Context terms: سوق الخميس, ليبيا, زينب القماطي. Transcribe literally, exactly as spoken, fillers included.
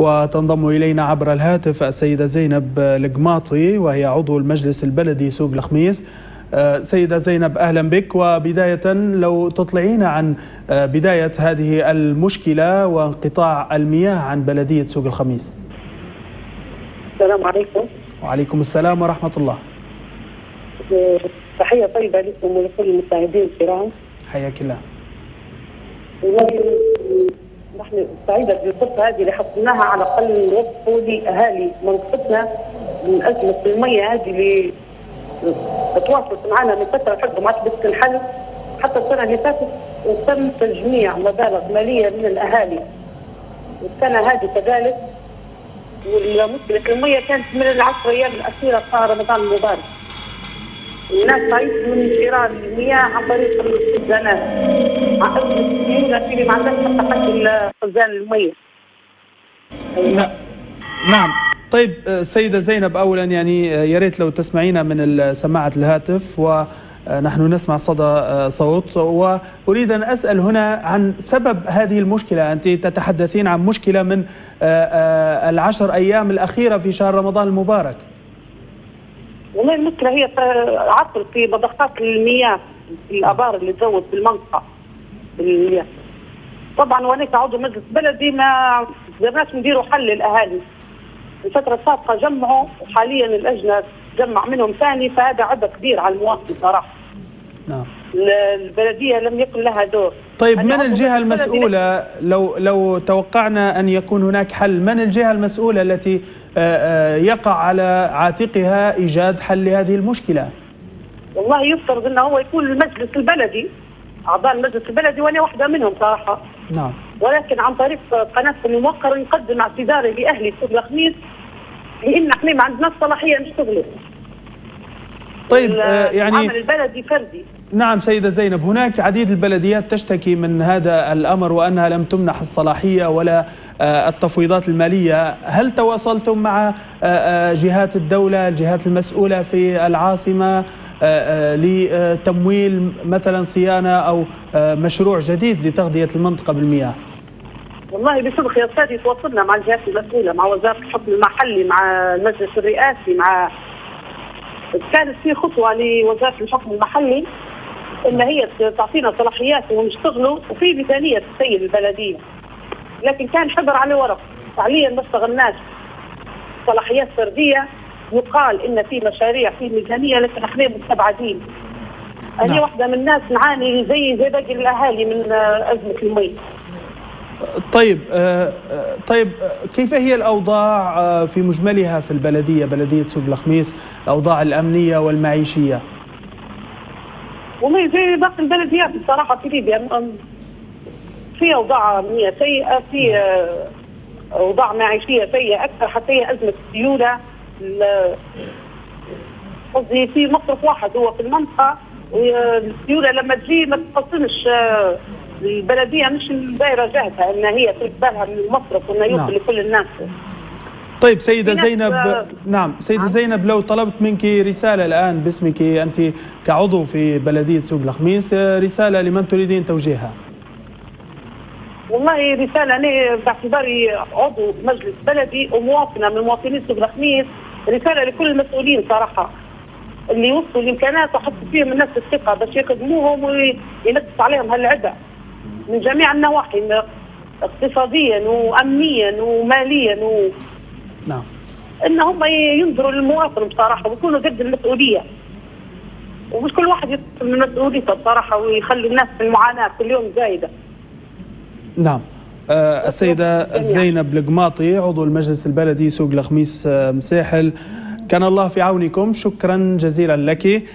وتنضم إلينا عبر الهاتف السيدة زينب القماطي وهي عضو المجلس البلدي سوق الخميس. سيدة زينب أهلا بك، وبداية لو تطلعين عن بداية هذه المشكلة وانقطاع المياه عن بلدية سوق الخميس. السلام عليكم. وعليكم السلام ورحمة الله. تحية طيبة لكم ولكل المساعدين الكرام. حياك الله. نحن سعيدة بالفرصة هذه اللي حصلناها على الأقل نوفوا لأهالي منطقتنا من أزمة المية هذه اللي تواصلت معنا من فترة حقه ما عادش بتنحل، حتى السنة اللي فاتت وتم تجميع مبالغ مالية من الأهالي. والسنة هذه كذلك، ومشكلة المية كانت من العشر أيام الأخيرة صار رمضان المبارك. الناس تعيش من شراء المياه عن طريق الخزانات. عقدت السيولة اللي ما عندهاش حتى حق خزان المية. نعم. طيب سيدة زينب، أولا يعني يا ريت لو تسمعينا من سماعة الهاتف ونحن نسمع صدى صوت، وأريد أن أسأل هنا عن سبب هذه المشكلة. أنت تتحدثين عن مشكلة من العشر أيام الأخيرة في شهر رمضان المبارك. والله المشكلة هي عطل في مضخات المياه، الآبار اللي تزود في المنطقة بالمياه. طبعا وأنا كعضو مجلس بلدي ما قدرناش نديروا حل للأهالي. الفترة السابقة جمعوا وحاليا اللجنة تجمع منهم ثاني، فهذا عبء كبير على المواطن صراحة. نعم. البلدية لم يكن لها دور. طيب من الجهة المسؤولة؟ لو لو توقعنا أن يكون هناك حل، من الجهة المسؤولة التي يقع على عاتقها إيجاد حل لهذه المشكلة؟ والله يفترض أنه هو يكون المجلس البلدي، أعضاء المجلس البلدي، وأنا واحدة منهم صراحة. نعم. ولكن عن طريق قناتكم الموقرة نقدم اعتذاري لأهلي سوق الخميس، لأن احنا ما عندناش صلاحية نشتغلوا. طيب يعني العمل البلدي فردي. نعم سيدة زينب، هناك عديد البلديات تشتكي من هذا الأمر وأنها لم تمنح الصلاحية ولا التفويضات المالية. هل تواصلتم مع جهات الدولة، الجهات المسؤولة في العاصمة لتمويل مثلا صيانة أو مشروع جديد لتغذية المنطقة بالمياه؟ والله بصدق يا سادي تواصلنا مع الجهات المسؤولة، مع وزارة الحكم المحلي، مع المجلس الرئاسي، مع كانت في خطوة لوزارة الحكم المحلي إن هي تعطينا صلاحيات ونشتغلوا وفي ميزانية تسير البلدية، لكن كان حبر على ورق. فعليا ما استغلناش صلاحيات فردية. يقال إن في مشاريع في ميزانية، لكن احنا مستبعدين. أنا نعم. واحدة من الناس نعاني زي زي باقي الأهالي من أزمة المي. طيب طيب كيف هي الأوضاع في مجملها في البلدية، بلدية سوق الخميس، الأوضاع الأمنية والمعيشية؟ والله زي باقي البلديات بصراحة في ليبيا، في أوضاع أمنية سيئة، في أوضاع معيشية سيئة أكثر، حتى هي أزمة السيولة. قصدي في مصرف واحد هو في المنطقة، والسيولة لما تجي ما تقسمش. البلدية مش الدائرة جاهزة أن هي تقبلها من المصرف وأنه يوصل لكل الناس. طيب سيدة زينب، نعم سيدة زينب، لو طلبت منك رسالة الآن باسمك أنت كعضو في بلدية سوق الخميس، رسالة لمن تريدين توجيهها؟ والله رسالة أنا باعتباري عضو مجلس بلدي ومواطنة من مواطنين سوق الخميس، رسالة لكل المسؤولين صراحة اللي يوصلوا الإمكانات وحطوا فيهم الناس الثقة باش يقدموهم وينقص عليهم هالعبء من جميع النواحي، اقتصاديا وامنيا وماليا و... نعم. ان هم ينظروا للمواطن بصراحه ويكونوا قد المسؤوليه، ومش كل واحد يتحمل من مسؤوليته بصراحه ويخلي الناس في المعاناه كل يوم زايده. نعم. آه السيده زينب القماطي عضو المجلس البلدي سوق الخميس مساحل، كان الله في عونكم، شكرا جزيلا لك.